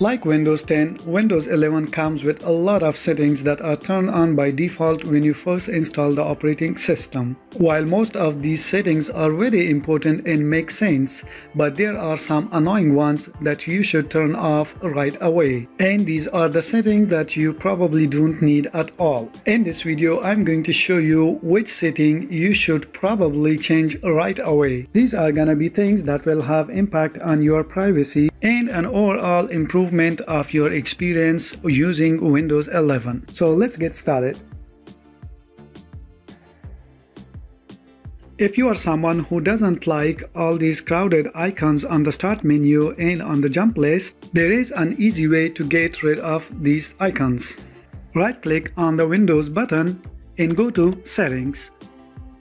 Like Windows 10, Windows 11 comes with a lot of settings that are turned on by default when you first install the operating system. While most of these settings are very important and make sense, but there are some annoying ones that you should turn off right away. And these are the settings that you probably don't need at all. In this video, I'm going to show you which setting you should probably change right away. These are gonna be things that will have impact on your privacy and an overall improvement of your experience using Windows 11. So let's get started. If you are someone who doesn't like all these crowded icons on the start menu and on the jump list, there is an easy way to get rid of these icons. Right-click on the Windows button and go to Settings.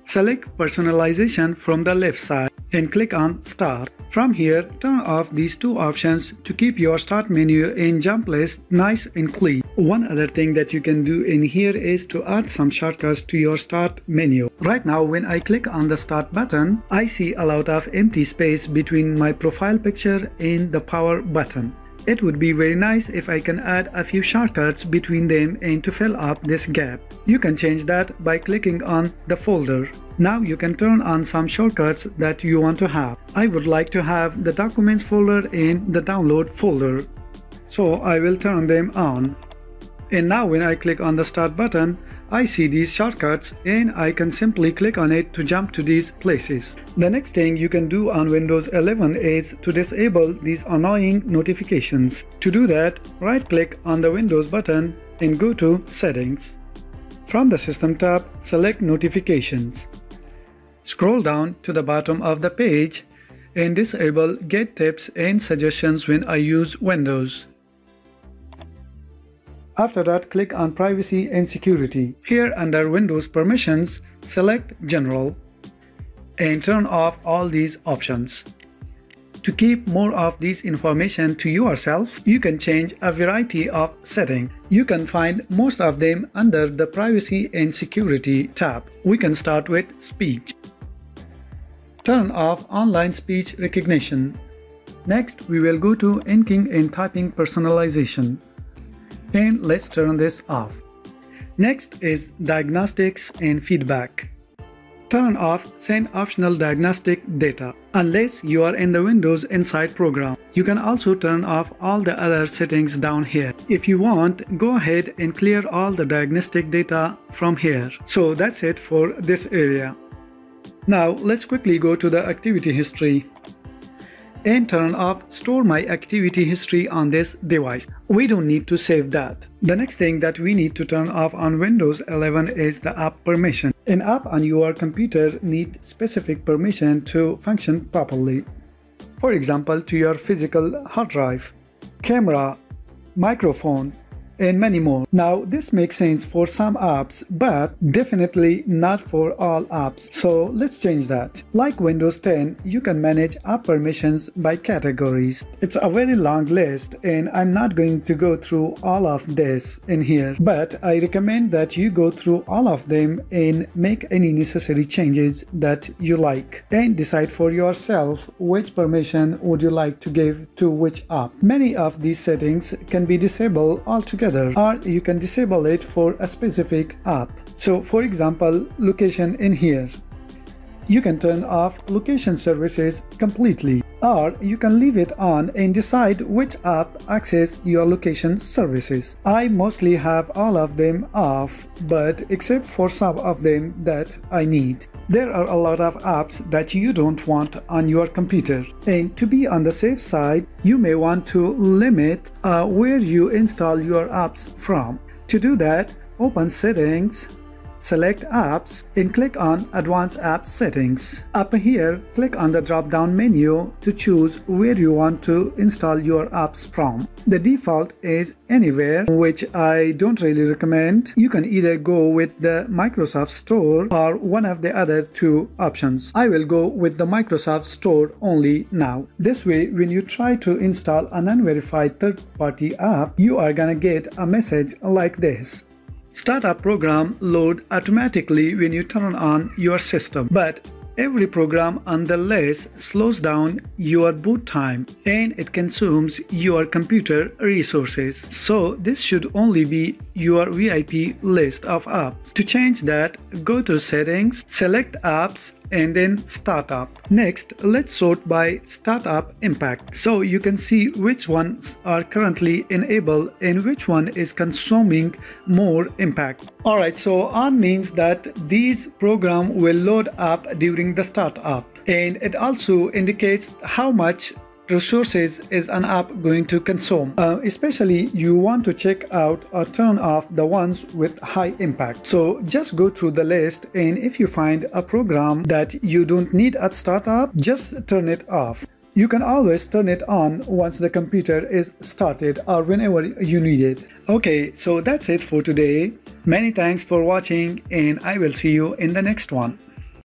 Select Personalization from the left side and click on Start. From here, turn off these two options to keep your start menu and jump list nice and clean. One other thing that you can do in here is to add some shortcuts to your start menu. Right now, when I click on the Start button, I see a lot of empty space between my profile picture and the power button. It would be very nice if I can add a few shortcuts between them and to fill up this gap. You can change that by clicking on the folder. Now you can turn on some shortcuts that you want to have. I would like to have the Documents folder and the Download folder, so I will turn them on. And now when I click on the Start button, I see these shortcuts and I can simply click on it to jump to these places. The next thing you can do on Windows 11 is to disable these annoying notifications. To do that, right-click on the Windows button and go to Settings. From the System tab, select Notifications. Scroll down to the bottom of the page and disable Get Tips and Suggestions when I use Windows. After that, click on Privacy and Security. Here under Windows Permissions, select General and turn off all these options. To keep more of this information to yourself, you can change a variety of settings. You can find most of them under the Privacy and Security tab. We can start with Speech. Turn off Online Speech Recognition. Next, we will go to Inking and Typing Personalization. And let's turn this off. Next is Diagnostics and Feedback. Turn off Send Optional Diagnostic Data unless you are in the Windows Insider program. You can also turn off all the other settings down here. If you want, go ahead and clear all the diagnostic data from here. So that's it for this area. Now let's quickly go to the Activity History and turn off Store My Activity History on this device. We don't need to save that. The next thing that we need to turn off on Windows 11 is the app permission. An app on your computer needs specific permission to function properly. For example, to your physical hard drive, camera, microphone, and many more. Now this makes sense for some apps, but definitely not for all apps, so let's change that. Like Windows 10, you can manage app permissions by categories. It's a very long list and I'm not going to go through all of this in here, but I recommend that you go through all of them and make any necessary changes that you like. Then decide for yourself which permission would you like to give to which app. Many of these settings can be disabled altogether, or you can disable it for a specific app. So for example, location in here. You can turn off location services completely, or you can leave it on and decide which app access your location services. I mostly have all of them off, but except for some of them that I need. There are a lot of apps that you don't want on your computer, and to be on the safe side, you may want to limit where you install your apps from. To do that, open Settings, select Apps and click on Advanced App Settings. Up here, click on the drop-down menu to choose where you want to install your apps from. The default is Anywhere, which I don't really recommend. You can either go with the Microsoft Store or one of the other two options. I will go with the Microsoft Store only now. This way, when you try to install an unverified third-party app, you are gonna get a message like this. Startup program load automatically when you turn on your system, but Every program on the list slows down your boot time and it consumes your computer resources. So this should only be your VIP list of apps. To change that, go to Settings, select Apps, and then Startup. Next, let's sort by startup impact, so you can see which ones are currently enabled and which one is consuming more impact. Alright, so on means that these programs will load up during the startup, and it also indicates how much resources is an app going to consume. Especially you want to check out or turn off the ones with high impact. So just go through the list, and if you find a program that you don't need at startup, just turn it off. You can always turn it on once the computer is started or whenever you need it. Okay, so that's it for today. Many thanks for watching, and I will see you in the next one.